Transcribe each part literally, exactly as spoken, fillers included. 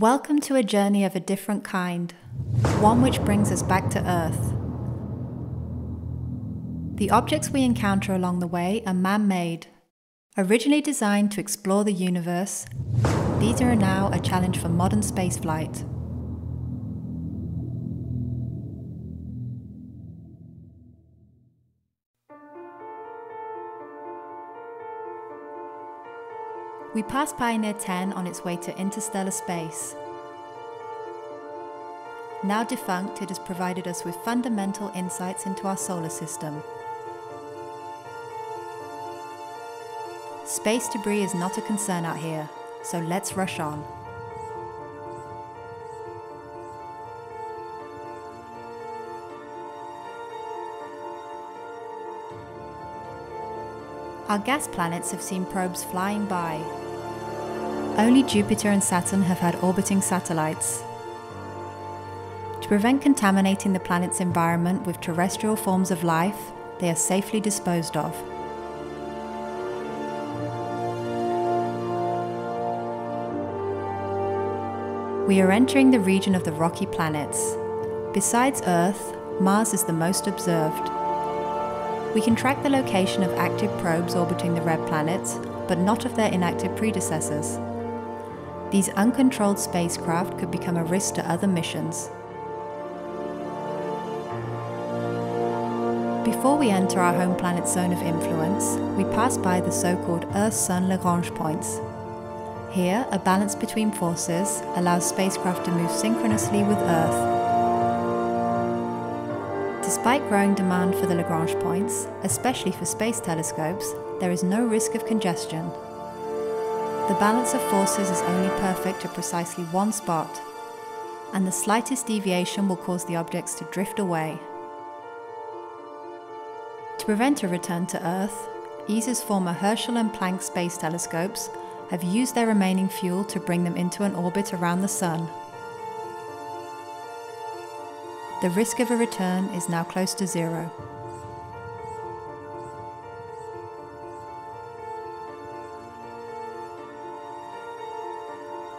Welcome to a journey of a different kind, one which brings us back to Earth. The objects we encounter along the way are man-made. Originally designed to explore the universe, these are now a challenge for modern spaceflight. We passed Pioneer ten on its way to interstellar space. Now defunct, it has provided us with fundamental insights into our solar system. Space debris is not a concern out here, so let's rush on. Our gas planets have seen probes flying by. Only Jupiter and Saturn have had orbiting satellites. To prevent contaminating the planet's environment with terrestrial forms of life, they are safely disposed of. We are entering the region of the rocky planets. Besides Earth, Mars is the most observed. We can track the location of active probes orbiting the red planets, but not of their inactive predecessors. These uncontrolled spacecraft could become a risk to other missions. Before we enter our home planet's zone of influence, we pass by the so-called Earth-Sun Lagrange points. Here, a balance between forces allows spacecraft to move synchronously with Earth. Despite growing demand for the Lagrange points, especially for space telescopes, there is no risk of congestion. The balance of forces is only perfect at precisely one spot, and the slightest deviation will cause the objects to drift away. To prevent a return to Earth, E S A's former Herschel and Planck space telescopes have used their remaining fuel to bring them into an orbit around the Sun. The risk of a return is now close to zero.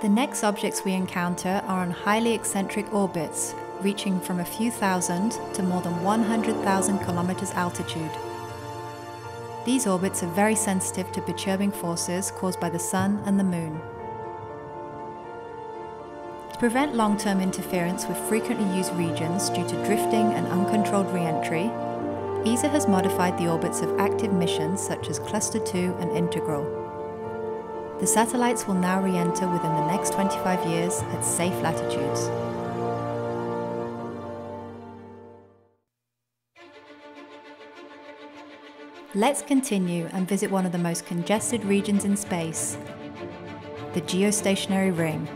The next objects we encounter are on highly eccentric orbits, reaching from a few thousand to more than one hundred thousand kilometers altitude. These orbits are very sensitive to perturbing forces caused by the Sun and the Moon. To prevent long-term interference with frequently used regions due to drifting and uncontrolled re-entry, E S A has modified the orbits of active missions such as Cluster two and Integral. The satellites will now re-enter within the next twenty-five years at safe latitudes. Let's continue and visit one of the most congested regions in space, the geostationary ring.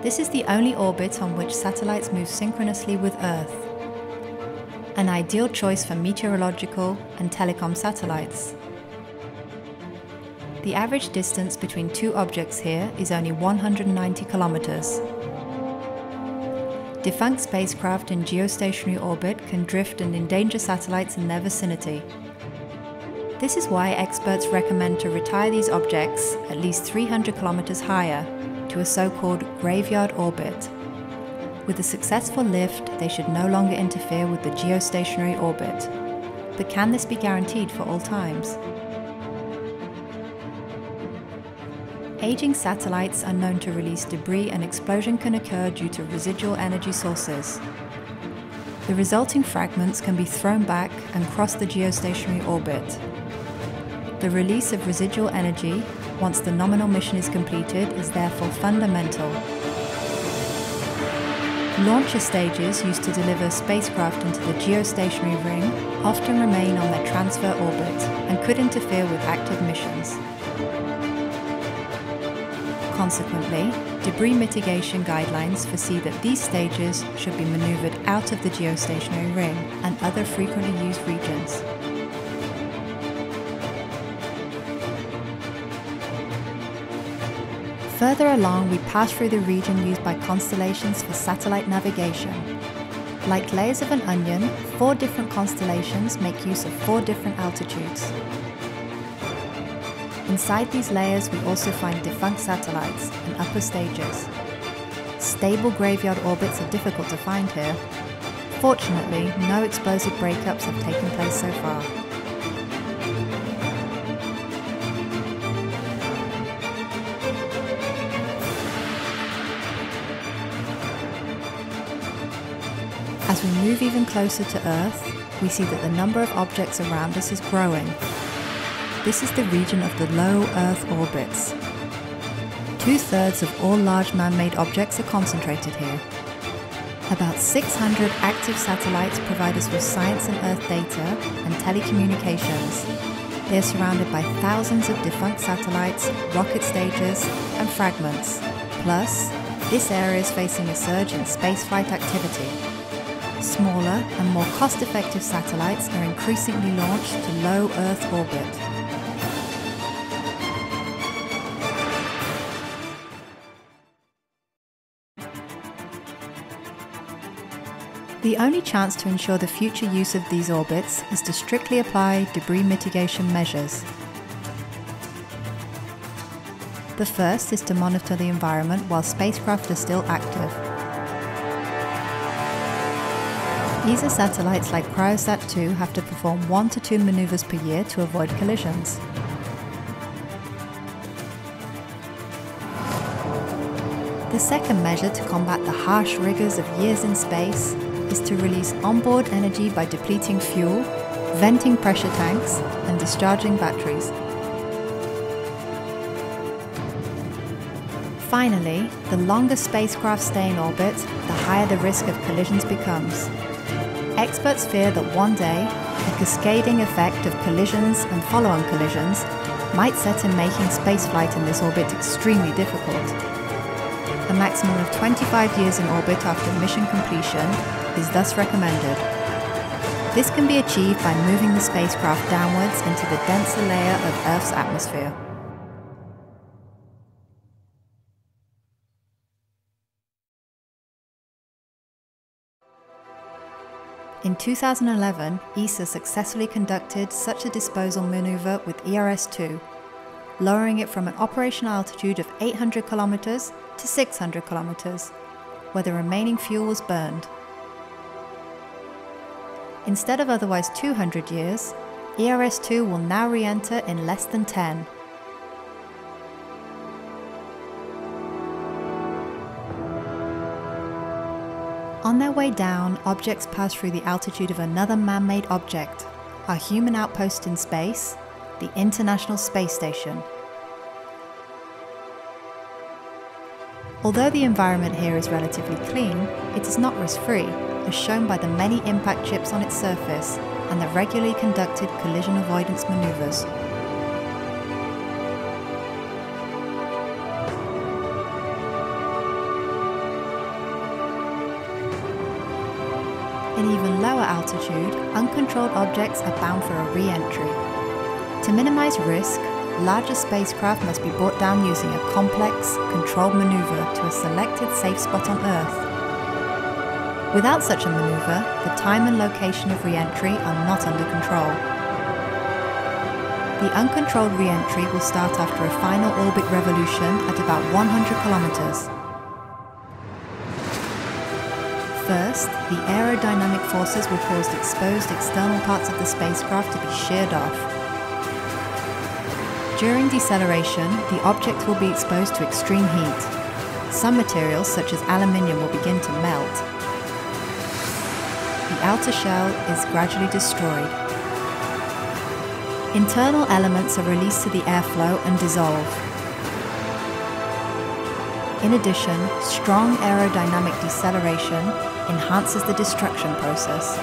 This is the only orbit on which satellites move synchronously with Earth. An ideal choice for meteorological and telecom satellites. The average distance between two objects here is only one hundred ninety kilometers. Defunct spacecraft in geostationary orbit can drift and endanger satellites in their vicinity. This is why experts recommend to retire these objects at least three hundred kilometers higher, to a so-called graveyard orbit. With a successful lift, they should no longer interfere with the geostationary orbit. But can this be guaranteed for all times? Aging satellites are known to release debris, and explosion can occur due to residual energy sources. The resulting fragments can be thrown back and cross the geostationary orbit. The release of residual energy, once the nominal mission is completed, is therefore fundamental. Launcher stages used to deliver spacecraft into the geostationary ring often remain on their transfer orbit and could interfere with active missions. Consequently, debris mitigation guidelines foresee that these stages should be maneuvered out of the geostationary ring and other frequently used regions. Further along, we pass through the region used by constellations for satellite navigation. Like layers of an onion, four different constellations make use of four different altitudes. Inside these layers we also find defunct satellites in upper stages. Stable graveyard orbits are difficult to find here. Fortunately, no explosive breakups have taken place so far. As we move even closer to Earth, we see that the number of objects around us is growing. This is the region of the low Earth orbits. Two-thirds of all large man-made objects are concentrated here. About six hundred active satellites provide us with science and Earth data and telecommunications. They are surrounded by thousands of defunct satellites, rocket stages and fragments. Plus, this area is facing a surge in spaceflight activity. Smaller and more cost-effective satellites are increasingly launched to low Earth orbit. The only chance to ensure the future use of these orbits is to strictly apply debris mitigation measures. The first is to monitor the environment while spacecraft are still active. E S A satellites like Cryosat two have to perform one to two maneuvers per year to avoid collisions. The second measure to combat the harsh rigors of years in space is to release onboard energy by depleting fuel, venting pressure tanks, and discharging batteries. Finally, the longer spacecraft stay in orbit, the higher the risk of collisions becomes. Experts fear that one day, a cascading effect of collisions and follow-on collisions might set in making spaceflight in this orbit extremely difficult. A maximum of twenty-five years in orbit after mission completion is thus recommended. This can be achieved by moving the spacecraft downwards into the denser layer of Earth's atmosphere. In two thousand eleven, E S A successfully conducted such a disposal maneuver with E R S two, lowering it from an operational altitude of eight hundred kilometers to six hundred kilometers, where the remaining fuel was burned. Instead of otherwise two hundred years, E R S two will now re-enter in less than ten. On their way down, objects pass through the altitude of another man-made object, our human outpost in space, the International Space Station. Although the environment here is relatively clean, it is not risk-free, as shown by the many impact chips on its surface and the regularly conducted collision avoidance maneuvers. In even lower altitude, uncontrolled objects are bound for a re-entry. To minimize risk, larger spacecraft must be brought down using a complex, controlled maneuver to a selected safe spot on Earth. Without such a maneuver, the time and location of re-entry are not under control. The uncontrolled re-entry will start after a final orbit revolution at about one hundred kilometers. First, the aerodynamic forces will cause the exposed external parts of the spacecraft to be sheared off. During deceleration, the object will be exposed to extreme heat. Some materials, such as aluminium, will begin to melt. The outer shell is gradually destroyed. Internal elements are released to the airflow and dissolve. In addition, strong aerodynamic deceleration enhances the destruction process.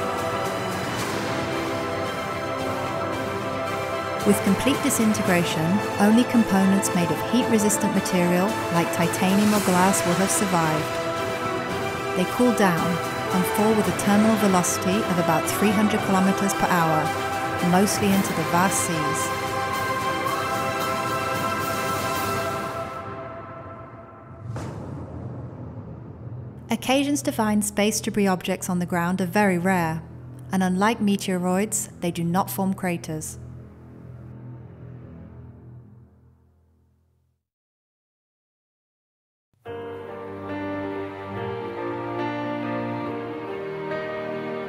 With complete disintegration, only components made of heat-resistant material like titanium or glass will have survived. They cool down and fall with a terminal velocity of about three hundred kilometers per hour, mostly into the vast seas. Occasions to find space debris objects on the ground are very rare, and unlike meteoroids, they do not form craters.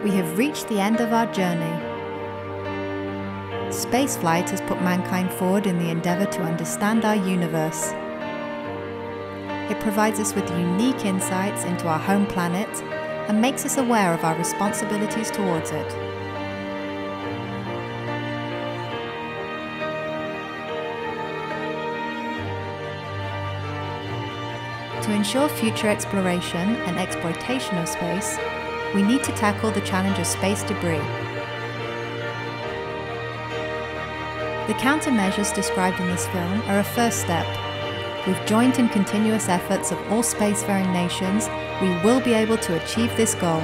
we have reached the end of our journey. Spaceflight has put mankind forward in the endeavour to understand our universe. It provides us with unique insights into our home planet and makes us aware of our responsibilities towards it. To ensure future exploration and exploitation of space, we need to tackle the challenge of space debris. The countermeasures described in this film are a first step. With joint and continuous efforts of all spacefaring nations, we will be able to achieve this goal.